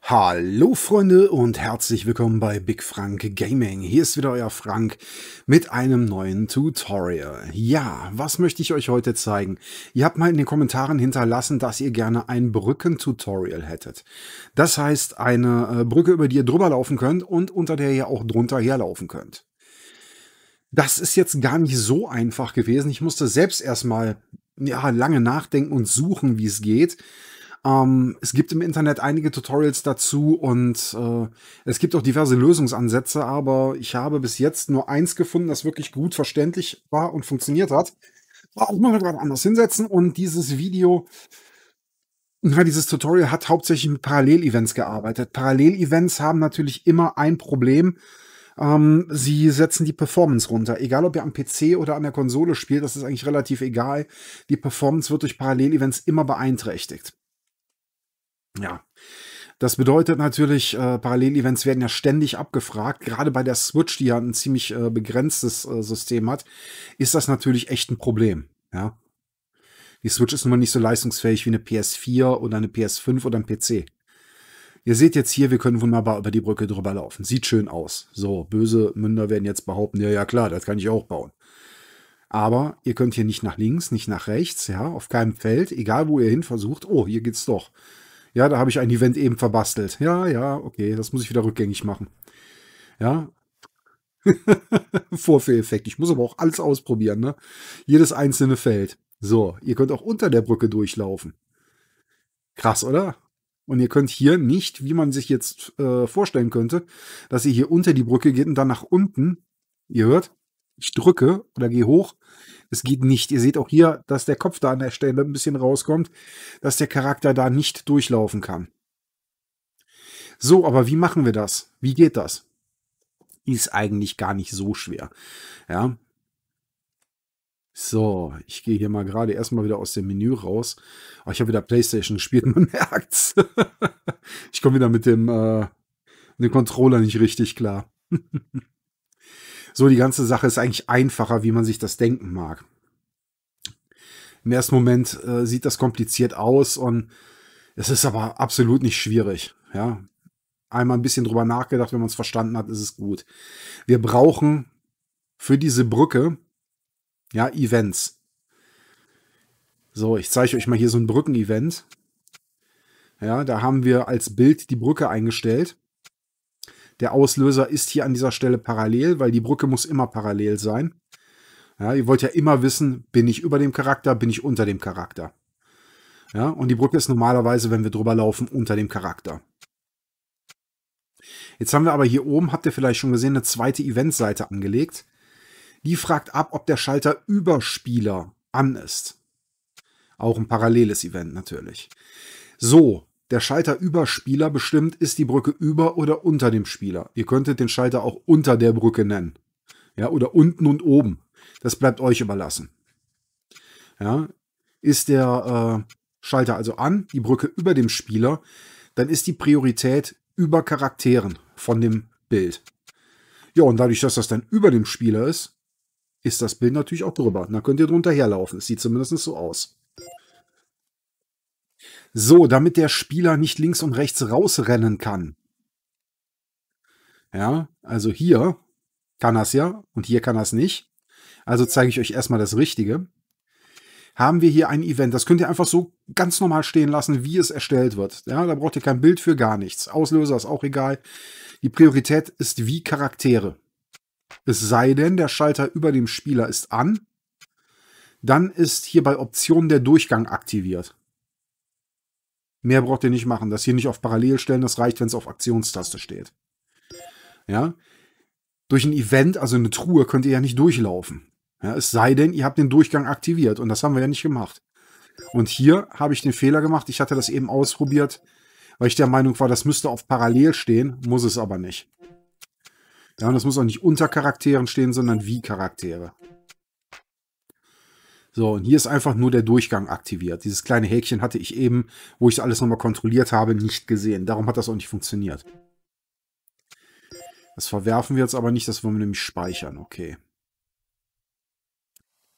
Hallo Freunde und herzlich willkommen bei Big Frank Gaming. Hier ist wieder euer Frank mit einem neuen Tutorial. Ja, was möchte ich euch heute zeigen? Ihr habt mal in den Kommentaren hinterlassen, dass ihr gerne ein Brücken-Tutorial hättet. Das heißt, eine Brücke, über die ihr drüber laufen könnt und unter der ihr auch drunter herlaufen könnt. Das ist jetzt gar nicht so einfach gewesen. Ich musste selbst erstmal lange nachdenken und suchen, wie es geht. Es gibt im Internet einige Tutorials dazu und es gibt auch diverse Lösungsansätze, aber ich habe bis jetzt nur eins gefunden, das wirklich gut verständlich war und funktioniert hat. Ich muss mich gerade anders hinsetzen und dieses Tutorial hat hauptsächlich mit Parallelevents gearbeitet. Parallelevents haben natürlich immer ein Problem. Sie setzen die Performance runter. Egal, ob ihr am PC oder an der Konsole spielt, das ist eigentlich relativ egal. Die Performance wird durch Parallelevents immer beeinträchtigt. Ja, das bedeutet natürlich, Parallelevents werden ja ständig abgefragt. Gerade bei der Switch, die ja ein ziemlich begrenztes System hat, ist das natürlich echt ein Problem. Ja? Die Switch ist nun mal nicht so leistungsfähig wie eine PS4 oder eine PS5 oder ein PC. Ihr seht jetzt hier, wir können wunderbar über die Brücke drüber laufen. Sieht schön aus. So, böse Münder werden jetzt behaupten, ja klar, das kann ich auch bauen. Aber ihr könnt hier nicht nach links, nicht nach rechts, ja, auf keinem Feld, egal wo ihr hin versucht. Oh, hier geht's doch. Ja, da habe ich ein Event eben verbastelt. Ja, okay, das muss ich wieder rückgängig machen. Ja. Vorführeffekt. Ich muss aber auch alles ausprobieren, ne? Jedes einzelne Feld. So, ihr könnt auch unter der Brücke durchlaufen. Krass, oder? Und ihr könnt hier nicht, wie man sich jetzt vorstellen könnte, dass ihr hier unter die Brücke geht und dann nach unten. Ihr hört, ich drücke oder gehe hoch. Es geht nicht. Ihr seht auch hier, dass der Kopf da an der Stelle ein bisschen rauskommt, dass der Charakter da nicht durchlaufen kann. So, aber wie machen wir das? Wie geht das? Ist eigentlich gar nicht so schwer. Ja. So, ich gehe hier mal gerade erstmal wieder aus dem Menü raus. Oh, ich habe wieder PlayStation gespielt, man merkt's. Ich komme wieder mit dem Controller nicht richtig klar. So, die ganze Sache ist eigentlich einfacher, wie man sich das denken mag. Im ersten Moment sieht das kompliziert aus und es ist aber absolut nicht schwierig. Ja? Einmal ein bisschen drüber nachgedacht, wenn man es verstanden hat, ist es gut. Wir brauchen für diese Brücke ja Events. So, ich zeige euch mal hier so ein Brücken-Event. Ja, da haben wir als Bild die Brücke eingestellt. Der Auslöser ist hier an dieser Stelle parallel, weil die Brücke muss immer parallel sein. Ja, ihr wollt ja immer wissen, bin ich über dem Charakter, bin ich unter dem Charakter. Ja, und die Brücke ist normalerweise, wenn wir drüber laufen, unter dem Charakter. Jetzt haben wir aber hier oben, habt ihr vielleicht schon gesehen, eine zweite Eventseite angelegt. Die fragt ab, ob der Schalter über Spieler an ist. Auch ein paralleles Event natürlich. So. Der Schalter über Spieler bestimmt, ist die Brücke über oder unter dem Spieler. Ihr könntet den Schalter auch unter der Brücke nennen. Ja, oder unten und oben. Das bleibt euch überlassen. Ja, ist der Schalter also an, die Brücke über dem Spieler, dann ist die Priorität über Charakteren von dem Bild. Ja, und dadurch, dass das dann über dem Spieler ist, ist das Bild natürlich auch drüber. Da könnt ihr drunter herlaufen. Es sieht zumindest so aus. So, damit der Spieler nicht links und rechts rausrennen kann. Ja, also hier kann er es ja und hier kann er es nicht. Also zeige ich euch erstmal das Richtige. Haben wir hier ein Event. Das könnt ihr einfach so ganz normal stehen lassen, wie es erstellt wird. Ja, da braucht ihr kein Bild für, gar nichts. Auslöser ist auch egal. Die Priorität ist wie Charaktere. Es sei denn, der Schalter über dem Spieler ist an. Dann ist hier bei Optionen der Durchgang aktiviert. Mehr braucht ihr nicht machen. Das hier nicht auf Parallel stellen, das reicht, wenn es auf Aktionstaste steht. Ja? Durch ein Event, also eine Truhe, könnt ihr ja nicht durchlaufen. Ja, es sei denn, ihr habt den Durchgang aktiviert. Und das haben wir ja nicht gemacht. Und hier habe ich den Fehler gemacht. Ich hatte das eben ausprobiert, weil ich der Meinung war, das müsste auf Parallel stehen. Muss es aber nicht. Ja, und das muss auch nicht unter Charakteren stehen, sondern wie Charaktere. So, und hier ist einfach nur der Durchgang aktiviert. Dieses kleine Häkchen hatte ich eben, wo ich alles nochmal kontrolliert habe, nicht gesehen. Darum hat das auch nicht funktioniert. Das verwerfen wir jetzt aber nicht, das wollen wir nämlich speichern. Okay.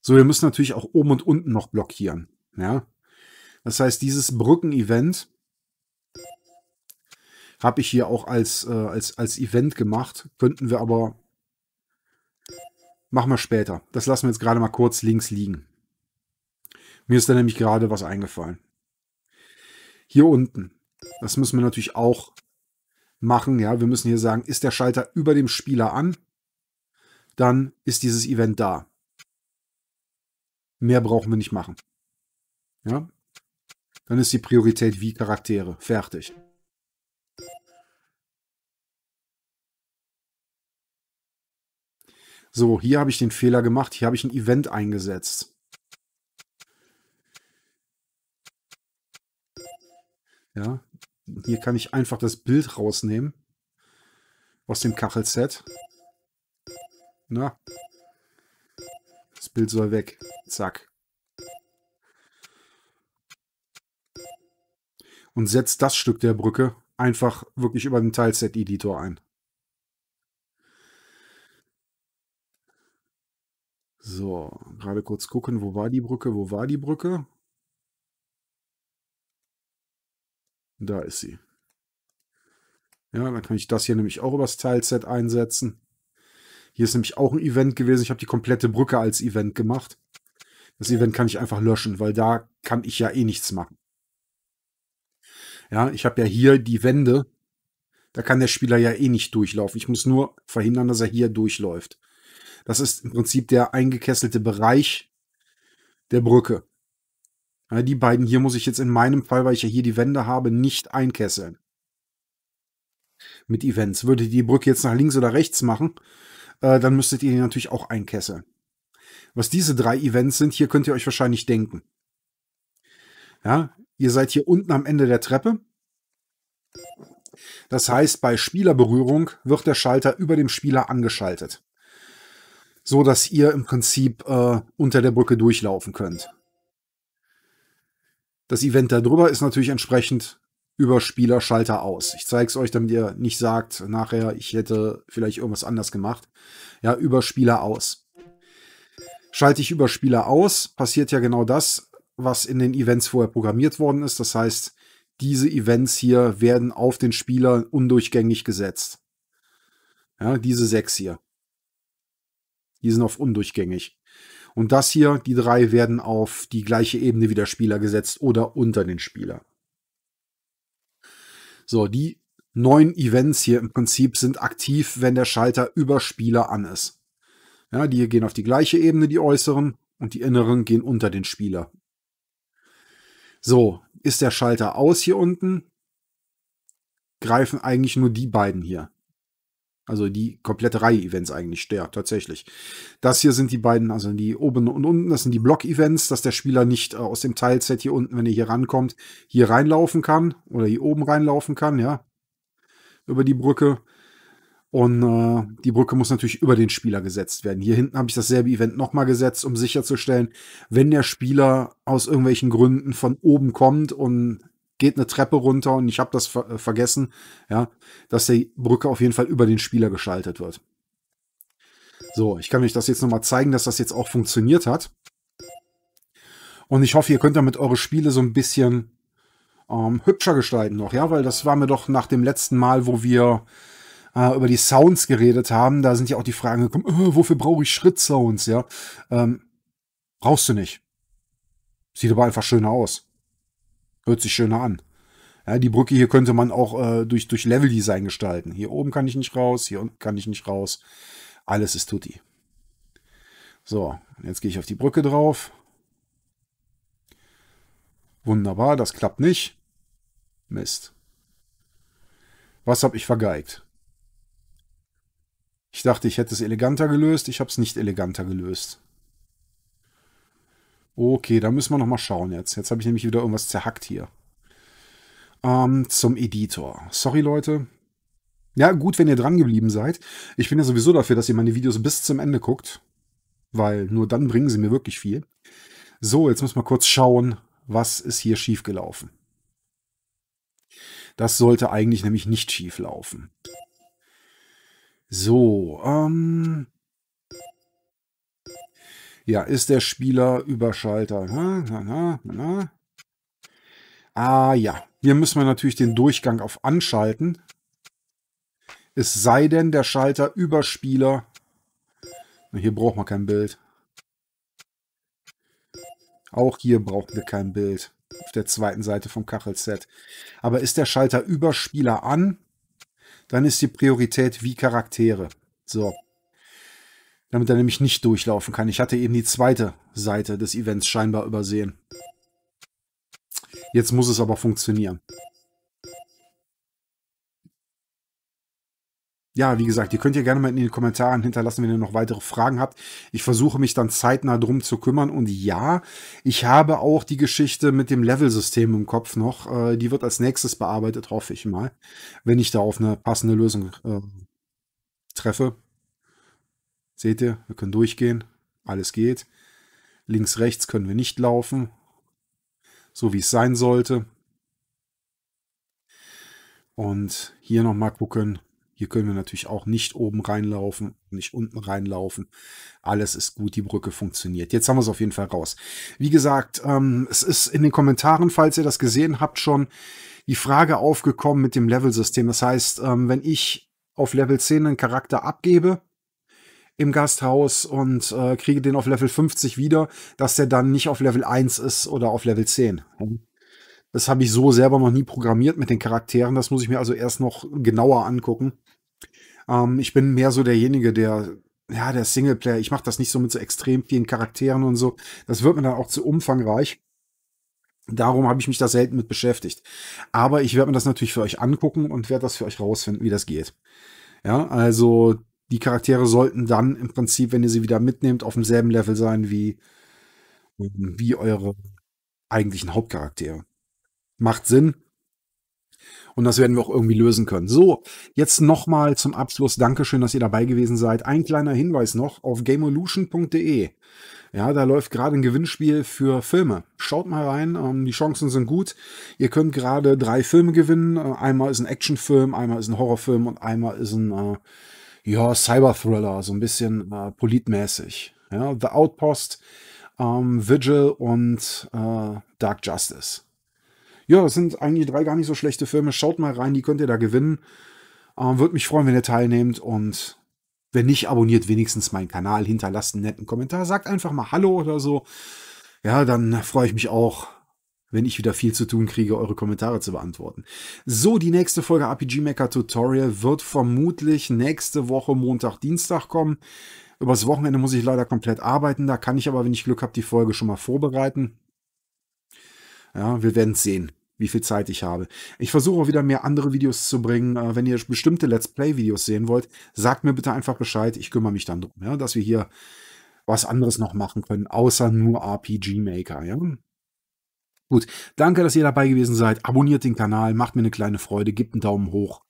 So, wir müssen natürlich auch oben und unten noch blockieren. Ja? Das heißt, dieses Brücken-Event Habe ich hier auch als Event gemacht. Könnten wir aber... Machen wir später. Das lassen wir jetzt gerade mal kurz links liegen. Mir ist da nämlich gerade was eingefallen. Hier unten. Das müssen wir natürlich auch machen. Ja, wir müssen hier sagen, ist der Schalter über dem Spieler an, dann ist dieses Event da. Mehr brauchen wir nicht machen. Ja? Dann ist die Priorität wie Charaktere. Fertig. So, hier habe ich den Fehler gemacht. Hier habe ich ein Event eingesetzt. Ja, hier kann ich einfach das Bild rausnehmen. Aus dem Kachelset. Na, das Bild soll weg. Zack. Und setzt das Stück der Brücke einfach wirklich über den Teilset-Editor ein. So, gerade kurz gucken, wo war die Brücke, wo war die Brücke? Da ist sie. Ja, dann kann ich das hier nämlich auch übers Teilset einsetzen. Hier ist nämlich auch ein Event gewesen. Ich habe die komplette Brücke als Event gemacht. Das Event kann ich einfach löschen, weil da kann ich ja eh nichts machen. Ja, ich habe ja hier die Wände. Da kann der Spieler ja eh nicht durchlaufen. Ich muss nur verhindern, dass er hier durchläuft. Das ist im Prinzip der eingekesselte Bereich der Brücke. Ja, die beiden hier muss ich jetzt in meinem Fall, weil ich ja hier die Wände habe, nicht einkesseln. Mit Events. Würde die Brücke jetzt nach links oder rechts machen, dann müsstet ihr die natürlich auch einkesseln. Was diese drei Events sind, hier könnt ihr euch wahrscheinlich denken. Ja, ihr seid hier unten am Ende der Treppe. Das heißt, bei Spielerberührung wird der Schalter über dem Spieler angeschaltet. So, dass ihr im Prinzip unter der Brücke durchlaufen könnt. Das Event darüber ist natürlich entsprechend über Spielerschalter aus. Ich zeige es euch, damit ihr nicht sagt, nachher, ich hätte vielleicht irgendwas anders gemacht. Ja, über Spieler aus. Schalte ich über Spieler aus, passiert ja genau das, was in den Events vorher programmiert worden ist. Das heißt, diese Events hier werden auf den Spieler undurchgängig gesetzt. Ja, diese 6 hier. Die sind auf undurchgängig. Und das hier, die 3, werden auf die gleiche Ebene wie der Spieler gesetzt oder unter den Spieler. So, die 9 Events hier im Prinzip sind aktiv, wenn der Schalter über Spieler an ist. Ja, die hier gehen auf die gleiche Ebene, die äußeren, und die inneren gehen unter den Spieler. So, ist der Schalter aus hier unten, greifen eigentlich nur die beiden hier. Also die komplette Reihe Events eigentlich, ja, tatsächlich. Das hier sind die beiden, also die oben und unten, das sind die Block-Events, dass der Spieler nicht aus dem Teilset hier unten, wenn er hier rankommt, hier reinlaufen kann oder hier oben reinlaufen kann, ja, über die Brücke. Und die Brücke muss natürlich über den Spieler gesetzt werden. Hier hinten habe ich dasselbe Event nochmal gesetzt, um sicherzustellen, wenn der Spieler aus irgendwelchen Gründen von oben kommt und geht eine Treppe runter und ich habe das vergessen, ja, dass die Brücke auf jeden Fall über den Spieler geschaltet wird. So, ich kann euch das jetzt nochmal zeigen, dass das jetzt auch funktioniert hat. Und ich hoffe, ihr könnt damit eure Spiele so ein bisschen hübscher gestalten noch, ja, weil das war mir doch nach dem letzten Mal, wo wir über die Sounds geredet haben, da sind ja auch die Fragen gekommen, wofür brauche ich Schrittsounds, ja. Brauchst du nicht. Sieht aber einfach schöner aus. Hört sich schöner an. Ja, die Brücke hier könnte man auch durch Level-Design gestalten. Hier oben kann ich nicht raus, hier unten kann ich nicht raus. Alles ist tutti. So, jetzt gehe ich auf die Brücke drauf. Wunderbar, das klappt nicht. Mist. Was habe ich vergeigt? Ich dachte, ich hätte es eleganter gelöst. Ich habe es nicht eleganter gelöst. Okay, da müssen wir nochmal schauen jetzt. Jetzt habe ich nämlich wieder irgendwas zerhackt hier. Zum Editor. Sorry, Leute. Ja, gut, wenn ihr dran geblieben seid. Ich bin ja sowieso dafür, dass ihr meine Videos bis zum Ende guckt. Weil nur dann bringen sie mir wirklich viel. So, jetzt müssen wir kurz schauen, was ist hier schiefgelaufen. Das sollte eigentlich nämlich nicht schief laufen. So, ja, ist der Spieler über Schalter? Ah ja, hier müssen wir natürlich den Durchgang auf Anschalten Es sei denn, der Schalter über Spieler. Hier braucht man kein Bild. Auch hier brauchen wir kein Bild. Auf der zweiten Seite vom Kachelset. Aber ist der Schalter über Spieler an, dann ist die Priorität wie Charaktere. So. Damit er nämlich nicht durchlaufen kann. Ich hatte eben die zweite Seite des Events scheinbar übersehen. Jetzt muss es aber funktionieren. Ja, wie gesagt, ihr könnt ja gerne mal in den Kommentaren hinterlassen, wenn ihr noch weitere Fragen habt. Ich versuche mich dann zeitnah drum zu kümmern. Und ja, ich habe auch die Geschichte mit dem Level-System im Kopf noch. Die wird als nächstes bearbeitet, hoffe ich mal, wenn ich da auf eine passende Lösung treffe. Seht ihr, wir können durchgehen. Alles geht. Links, rechts können wir nicht laufen. So wie es sein sollte. Und hier nochmal gucken. Hier können wir natürlich auch nicht oben reinlaufen, nicht unten reinlaufen. Alles ist gut, die Brücke funktioniert. Jetzt haben wir es auf jeden Fall raus. Wie gesagt, es ist in den Kommentaren, falls ihr das gesehen habt, schon die Frage aufgekommen mit dem Level-System. Das heißt, wenn ich auf Level 10 einen Charakter abgebe im Gasthaus und kriege den auf Level 50 wieder, dass der dann nicht auf Level 1 ist oder auf Level 10. Das habe ich so selber noch nie programmiert mit den Charakteren. Das muss ich mir also erst noch genauer angucken. Ich bin mehr so derjenige, der Singleplayer. Ich mache das nicht so mit so extrem vielen Charakteren und so. Das wird mir dann auch zu umfangreich. Darum habe ich mich da selten mit beschäftigt. Aber ich werde mir das natürlich für euch angucken und werde das für euch rausfinden, wie das geht. Ja, also die Charaktere sollten dann im Prinzip, wenn ihr sie wieder mitnehmt, auf demselben Level sein wie eure eigentlichen Hauptcharaktere. Macht Sinn. Und das werden wir auch irgendwie lösen können. So, jetzt nochmal zum Abschluss. Dankeschön, dass ihr dabei gewesen seid. Ein kleiner Hinweis noch auf Gameolution.de. Ja, da läuft gerade ein Gewinnspiel für Filme. Schaut mal rein, die Chancen sind gut. Ihr könnt gerade 3 Filme gewinnen. Einmal ist ein Actionfilm, einmal ist ein Horrorfilm und einmal ist ein Cyber-Thriller, so ein bisschen politmäßig. Ja, The Outpost, Vigil und Dark Justice. Ja, das sind eigentlich 3 gar nicht so schlechte Filme. Schaut mal rein, die könnt ihr da gewinnen. Würde mich freuen, wenn ihr teilnehmt. Und wenn nicht, abonniert wenigstens meinen Kanal. Hinterlasst einen netten Kommentar. Sagt einfach mal Hallo oder so. Ja, dann freue ich mich auch, wenn ich wieder viel zu tun kriege, eure Kommentare zu beantworten. So, die nächste Folge RPG Maker Tutorial wird vermutlich nächste Woche Montag, Dienstag kommen. Übers Wochenende muss ich leider komplett arbeiten. Da kann ich aber, wenn ich Glück habe, die Folge schon mal vorbereiten. Ja, wir werden sehen, wie viel Zeit ich habe. Ich versuche auch wieder mehr andere Videos zu bringen. Wenn ihr bestimmte Let's Play-Videos sehen wollt, sagt mir bitte einfach Bescheid. Ich kümmere mich dann drum, ja, dass wir hier was anderes noch machen können, außer nur RPG Maker. Ja? Gut, danke, dass ihr dabei gewesen seid. Abonniert den Kanal, macht mir eine kleine Freude, gebt einen Daumen hoch.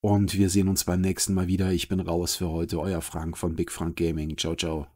Und wir sehen uns beim nächsten Mal wieder. Ich bin raus für heute. Euer Frank von Big Frank Gaming. Ciao, ciao.